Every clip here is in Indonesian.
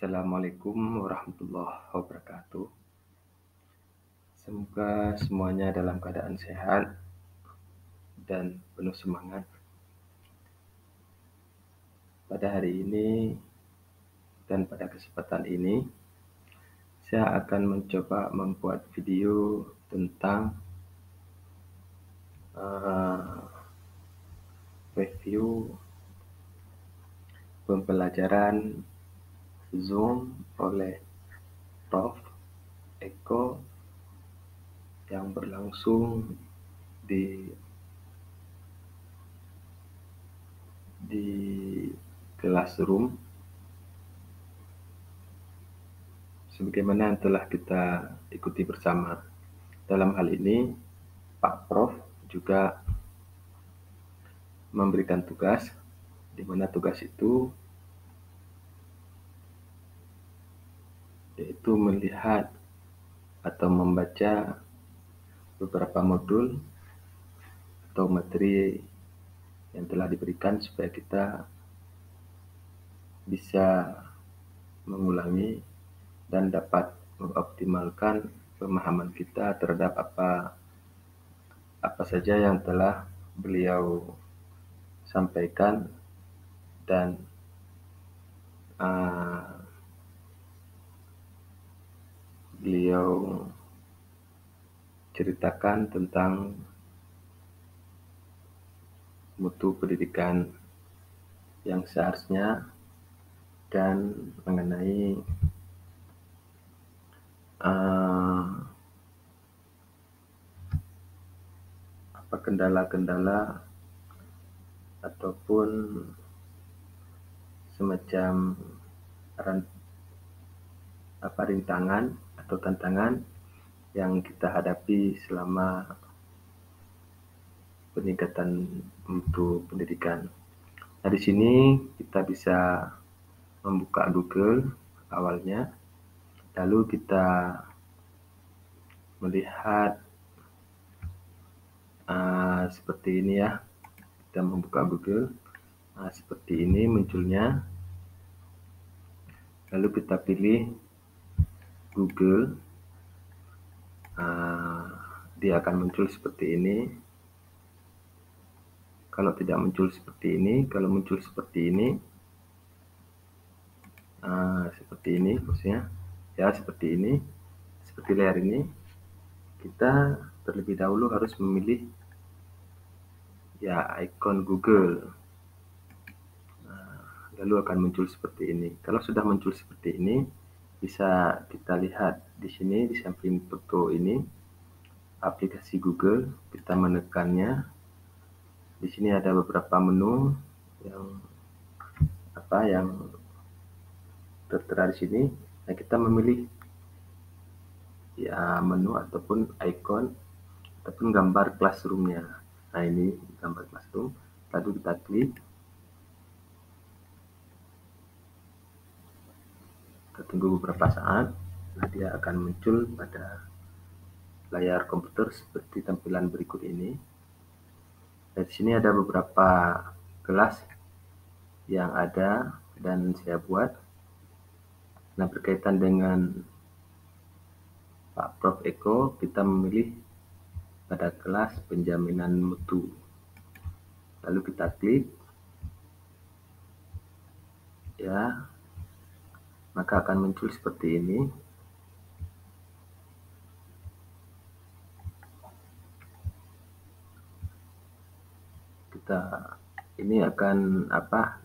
Assalamualaikum warahmatullahi wabarakatuh. Semoga semuanya dalam keadaan sehat dan penuh semangat. Pada hari ini dan pada kesempatan ini, saya akan mencoba membuat video tentang review pembelajaran Zoom oleh Prof. Eko yang berlangsung di Classroom sebagaimana telah kita ikuti bersama. Dalam hal ini Pak Prof juga memberikan tugas, di mana tugas itu yaitu melihat atau membaca beberapa modul atau materi yang telah diberikan supaya kita bisa mengulangi dan dapat mengoptimalkan pemahaman kita terhadap apa saja yang telah beliau sampaikan dan beliau ceritakan tentang mutu pendidikan yang seharusnya dan mengenai apa kendala-kendala ataupun semacam rintangan atau tantangan yang kita hadapi selama peningkatan mutu pendidikan. Nah, di sini kita bisa membuka Google awalnya, lalu kita melihat seperti ini ya. Kita membuka Google, seperti ini munculnya, lalu kita pilih Google, dia akan muncul seperti ini. Kalau tidak muncul seperti ini, kalau muncul seperti ini maksudnya ya, seperti ini, seperti layar ini, kita terlebih dahulu harus memilih ya ikon Google, lalu akan muncul seperti ini. Kalau sudah muncul seperti ini, bisa kita lihat di sini di samping foto ini aplikasi Google, kita menekannya. Di sini ada beberapa menu yang yang tertera di sini. Nah, kita memilih ya menu ataupun icon ataupun gambar classroom-nya. Nah, ini gambar classroom, lalu kita klik. Tunggu beberapa saat, nah dia akan muncul pada layar komputer seperti tampilan berikut ini. Dan di sini ada beberapa kelas yang ada dan saya buat. Nah, berkaitan dengan Pak Prof. Eko, kita memilih pada kelas penjaminan mutu. Lalu kita klik. Ya. Maka akan muncul seperti ini. Kita ini akan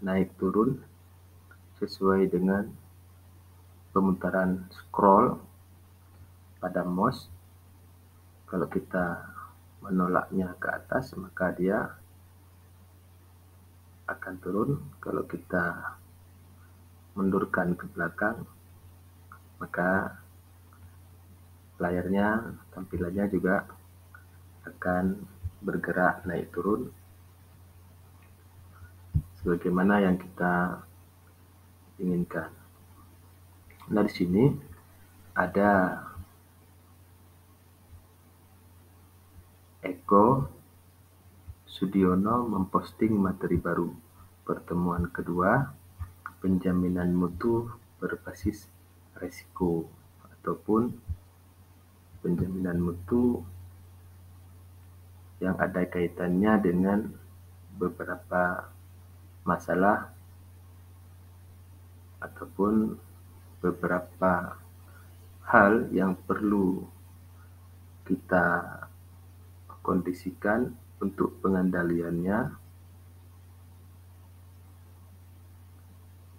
naik turun sesuai dengan pemutaran scroll pada mouse. Kalau kita menolaknya ke atas, maka dia akan turun. Kalau kita mundurkan ke belakang, maka layarnya, tampilannya juga akan bergerak naik turun sebagaimana yang kita inginkan. Nah, di sini ada Eko Sudiono memposting materi baru pertemuan kedua penjaminan mutu berbasis resiko ataupun penjaminan mutu yang ada kaitannya dengan beberapa masalah ataupun beberapa hal yang perlu kita kondisikan untuk pengendaliannya.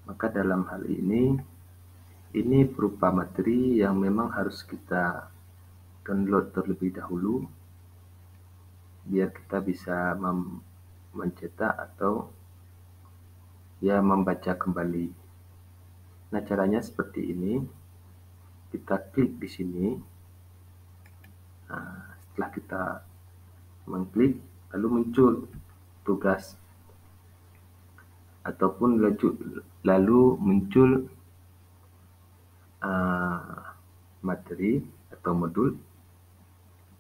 Maka dalam hal ini berupa materi yang memang harus kita download terlebih dahulu biar kita bisa mencetak atau ya membaca kembali. Nah, caranya seperti ini. Kita klik di sini. Nah, setelah kita mengklik lalu muncul tugas ataupun lalu muncul materi atau modul.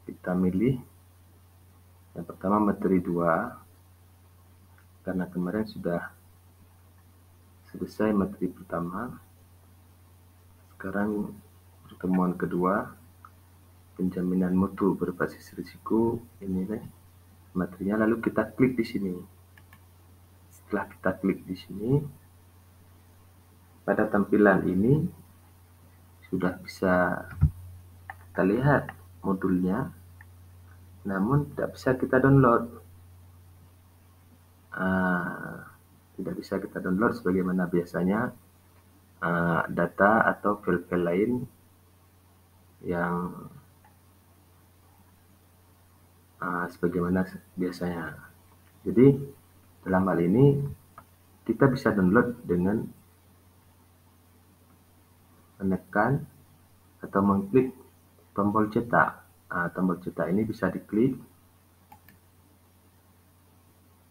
Kita milih yang pertama materi 2 karena kemarin sudah selesai materi pertama. Sekarang pertemuan kedua, penjaminan mutu berbasis risiko, ini nih materinya. Lalu kita klik di sini. Setelah kita klik di sini, pada tampilan ini sudah bisa kita lihat modulnya, namun tidak bisa kita download. Tidak bisa kita download sebagaimana biasanya data atau file-file lain yang sebagaimana biasanya. Jadi dalam hal ini kita bisa download dengan menekan atau mengklik tombol cetak. Tombol cetak ini bisa diklik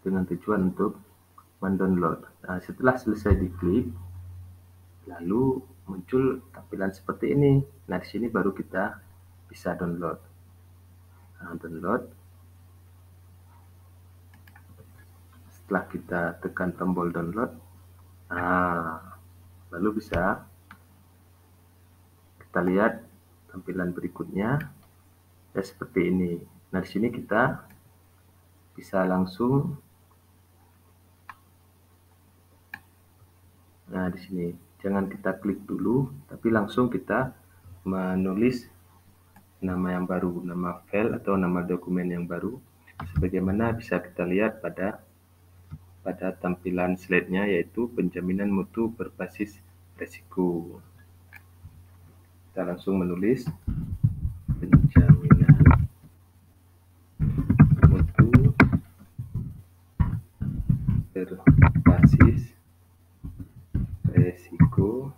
dengan tujuan untuk mendownload. Setelah selesai diklik, lalu muncul tampilan seperti ini. Nah, di sini baru kita bisa download. Setelah kita tekan tombol download, lalu bisa kita lihat tampilan berikutnya ya seperti ini. Nah, di sini kita bisa langsung, nah di sini jangan kita klik dulu, tapi langsung kita menulis nama yang baru, nama file atau nama dokumen yang baru, sebagaimana bisa kita lihat pada tampilan slide-nya, yaitu penjaminan mutu berbasis risiko. Kita langsung menulis penjaminan mutu berbasis risiko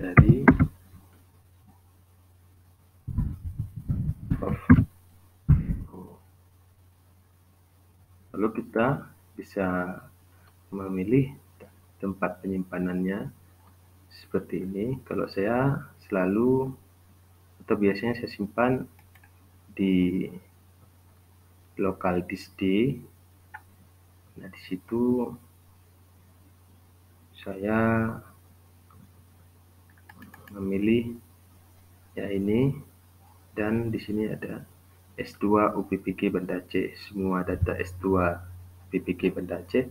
dari lalu kita bisa memilih tempat penyimpanannya seperti ini. Kalau saya selalu atau biasanya saya simpan di lokal disk D. Nah, di situ saya memilih ya ini, dan di sini ada S2 UPPK Banda C. Semua data S2 UPPK Banda C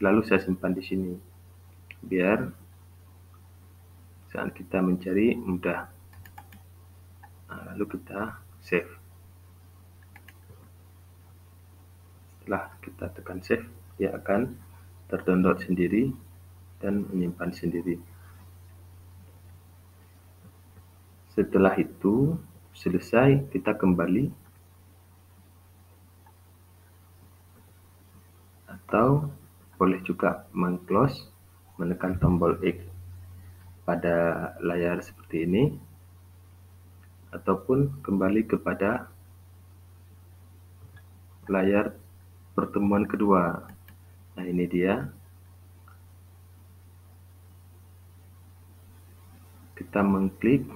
selalu saya simpan di sini biar saat kita mencari mudah. Lalu kita save. Setelah kita tekan save, dia akan terdownload sendiri dan menyimpan sendiri. Setelah itu selesai, kita kembali atau boleh juga meng-close, menekan tombol X pada layar seperti ini, ataupun kembali kepada layar pertemuan kedua. Nah, ini dia. Kita mengklik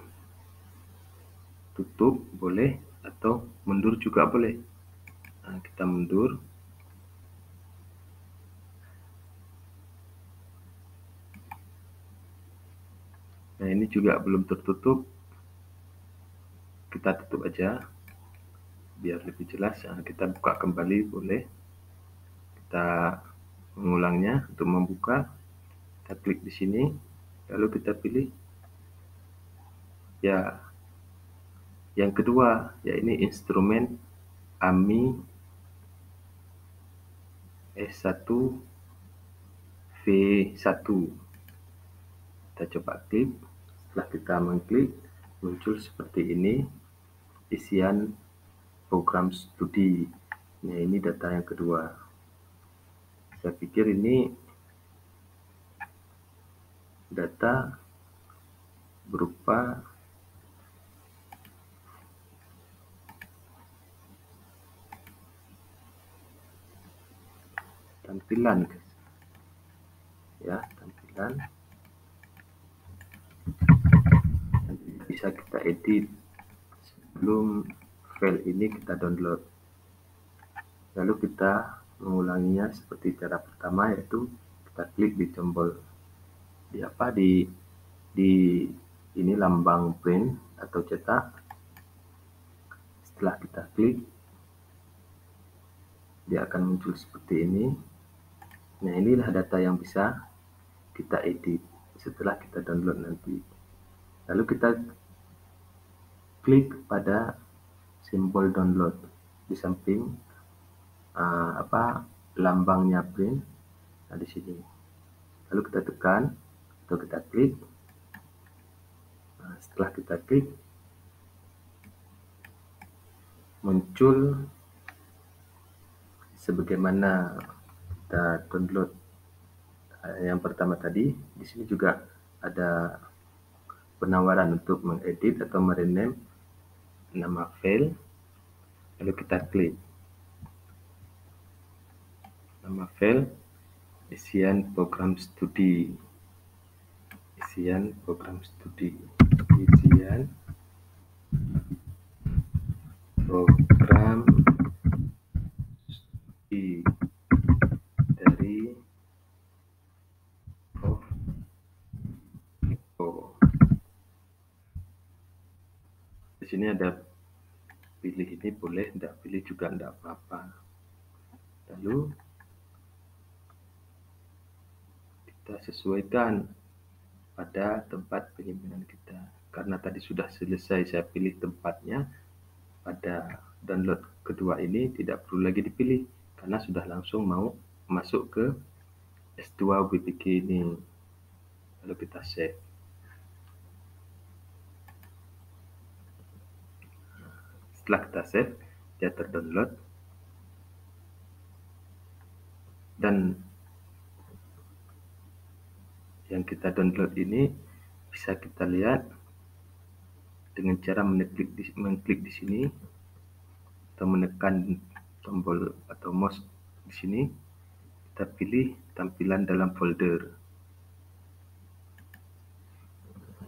tutup boleh, atau mundur juga boleh. Nah, kita mundur. Nah, ini juga belum tertutup. Kita tutup aja biar lebih jelas. Nah, kita buka kembali boleh. Kita mengulangnya untuk membuka. Kita klik di sini, lalu kita pilih ya. Yang kedua, ya ini instrumen AMI S1 V1. Kita coba klik. Setelah kita mengklik, muncul seperti ini isian program studi. Nah, ini data yang kedua. Saya pikir ini data berupa tampilan, guys. Ya, tampilan. Nanti bisa kita edit sebelum file ini kita download. Lalu kita mengulanginya seperti cara pertama, yaitu kita klik di tombol di ini lambang print atau cetak. Setelah kita klik, dia akan muncul seperti ini. Nah, inilah data yang bisa kita edit setelah kita download nanti. Lalu kita klik pada simbol download di samping lambangnya print. Nah, di sini. Lalu kita tekan atau kita klik. Nah, setelah kita klik, muncul sebagaimana kita download yang pertama tadi. Di sini juga ada penawaran untuk mengedit atau merename nama file. Lalu kita klik nama file isian program studi dari Eko. Di sini ada pilih ini boleh, tidak pilih juga tidak apa-apa. Lalu kita sesuaikan pada tempat penyimpanan kita. Karena tadi sudah selesai saya pilih tempatnya, pada download kedua ini tidak perlu lagi dipilih karena sudah langsung mau masuk ke S2 WPK ini. Lalu kita save. Setelah kita save, dia terdownload. Dan yang kita download ini bisa kita lihat dengan cara mengklik di sini atau menekan tombol atau mouse di sini. Kita pilih tampilan dalam folder.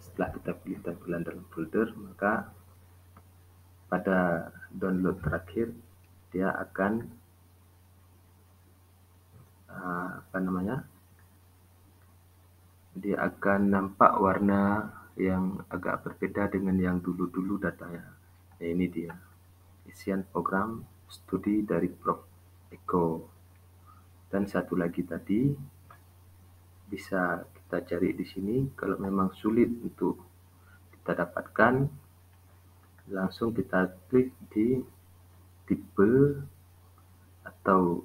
Setelah kita pilih tampilan dalam folder, maka pada download terakhir dia akan dia akan nampak warna yang agak berbeda dengan yang dulu-dulu datanya. Nah, ini dia isian program studi dari Prof. Eko. Dan satu lagi tadi bisa kita cari di sini. Kalau memang sulit untuk kita dapatkan, langsung kita klik di tipe atau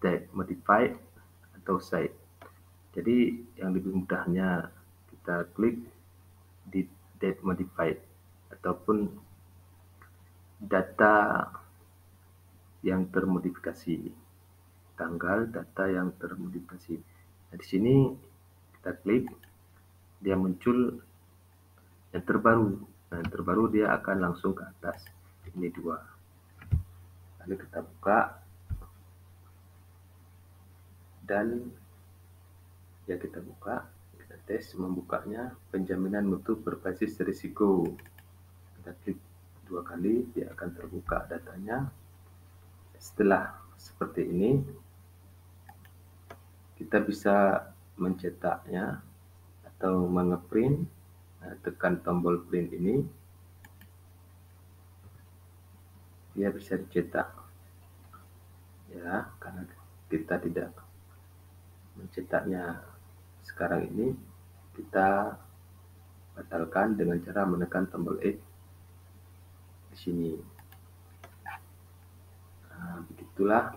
type modified atau site. Jadi yang lebih mudahnya kita klik di date modified ataupun data yang termodifikasi, tanggal data yang termodifikasi. Nah, di sini kita klik, dia muncul yang terbaru. Nah, yang terbaru dia akan langsung ke atas. Ini dua. Lalu kita buka dan ya kita buka. Kita tes membukanya penjaminan mutu berbasis risiko. Kita klik dua kali, dia akan terbuka datanya. Setelah seperti ini, kita bisa mencetaknya atau mengeprint. Tekan tombol print ini, dia bisa dicetak ya, karena kita tidak mencetaknya sekarang ini, kita batalkan dengan cara menekan tombol X di sini. Nah, begitulah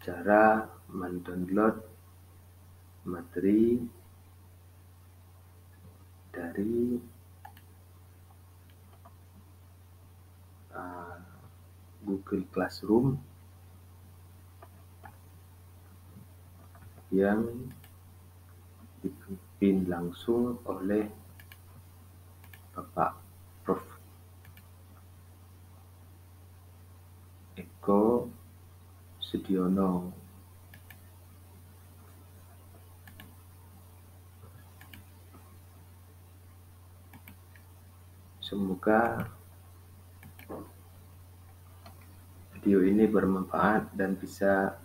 cara mendownload materi dari Google Classroom yang dipimpin langsung oleh Bapak Prof. Eko Sudiono. Semoga video ini bermanfaat dan bisa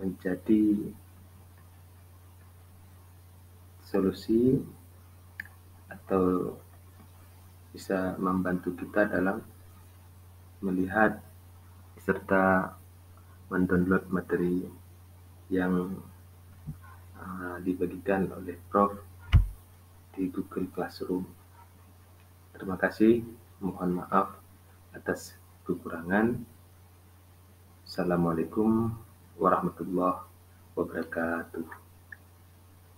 menjadi solusi atau bisa membantu kita dalam melihat serta mendownload materi yang dibagikan oleh Prof. di Google Classroom. Terima kasih, mohon maaf atas kekurangan. Assalamualaikum warahmatullahi wabarakatuh.